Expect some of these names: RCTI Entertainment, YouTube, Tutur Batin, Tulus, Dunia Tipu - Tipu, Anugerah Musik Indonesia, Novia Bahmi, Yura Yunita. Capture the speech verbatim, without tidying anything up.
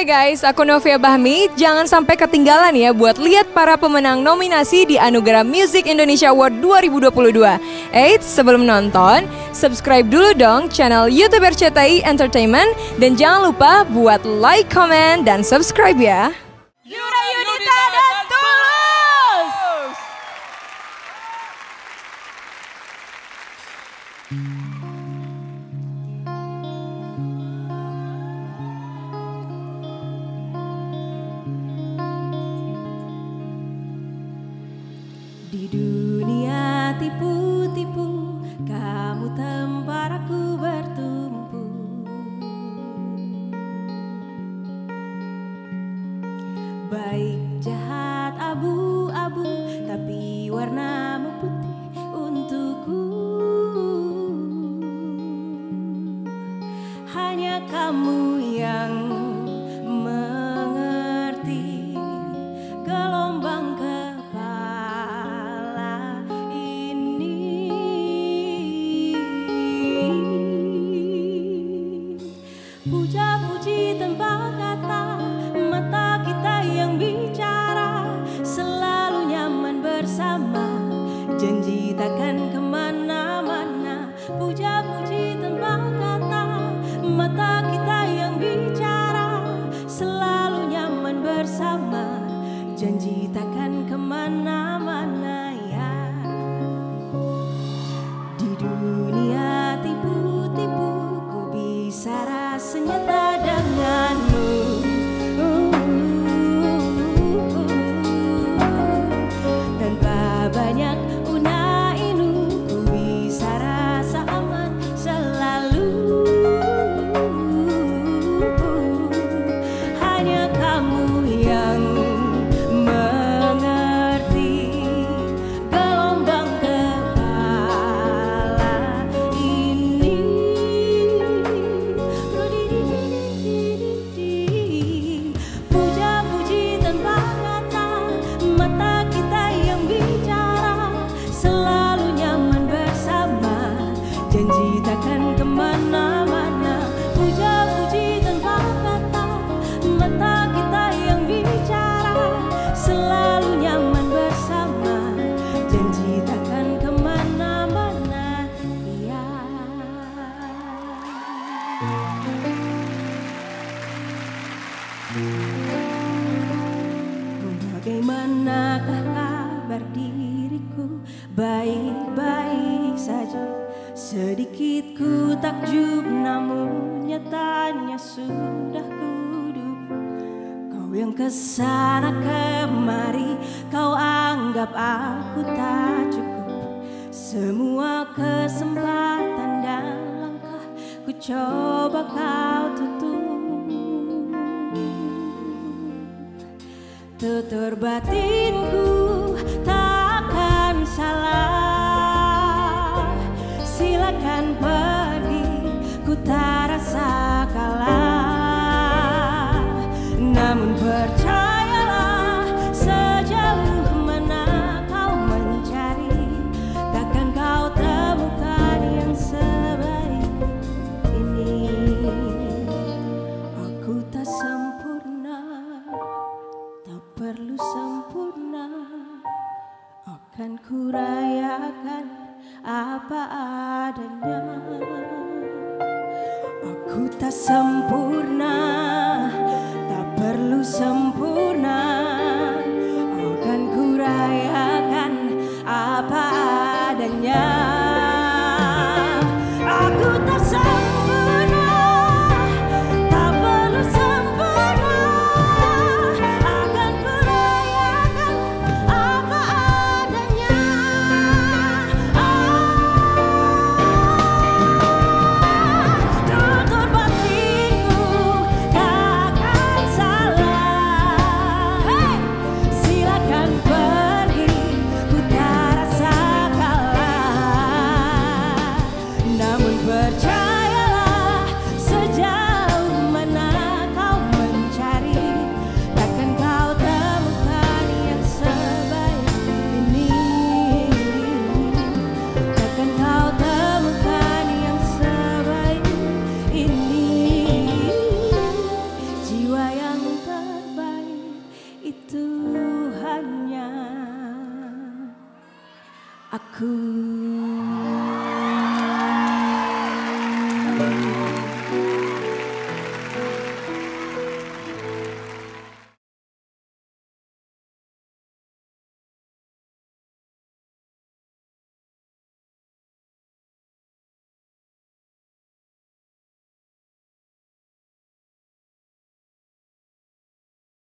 Hai guys, aku Novia Bahmi. Jangan sampai ketinggalan ya buat lihat para pemenang nominasi di Anugerah Music Indonesia Award dua ribu dua puluh dua. Eits, sebelum nonton, subscribe dulu dong channel YouTube R C T I Entertainment. Dan jangan lupa buat like, comment, dan subscribe ya. Yura Yunita dan Tulus! Di dunia tipu-tipu, kamu tempat aku bertumpu. Baik jahat abu-abu, tapi warnamu putih untukku. Hanya kamu yang mengerti gelombang kepala ini. Puja-puji tempat kata, mata kita yang bicara selalu nyaman bersama, janji takkan kemana-mana. Puja-puji tempat kata, mata kita yang bicara selalu nyaman bersama, janji takkan kemana-mana ya. Di dunia tipu-tipu, ku bisa rasanya tak denganmu. Bagaimanakah kabar diriku? Baik-baik saja. Sedikit ku takjub, namun nyatanya sudah kuduga. Kau yang kesana kemari, kau anggap aku tak cukup. Semua kesempatan dan langkah ku coba kau tutup. Tutur batinku tak akan salah. Silakan pergi, ku tak rasa kalah. Namun percayalah, sejauh mana kau mencari, takkan kau temukan yang sebaik ini. Aku tak sempurna, tak perlu sempurna, akan kurayakan apa adanya. Aku tak sempurna, tak perlu sempurna, akan kurayakan apa adanya. Aku tak sempurna. yang terbaik itu hanya aku.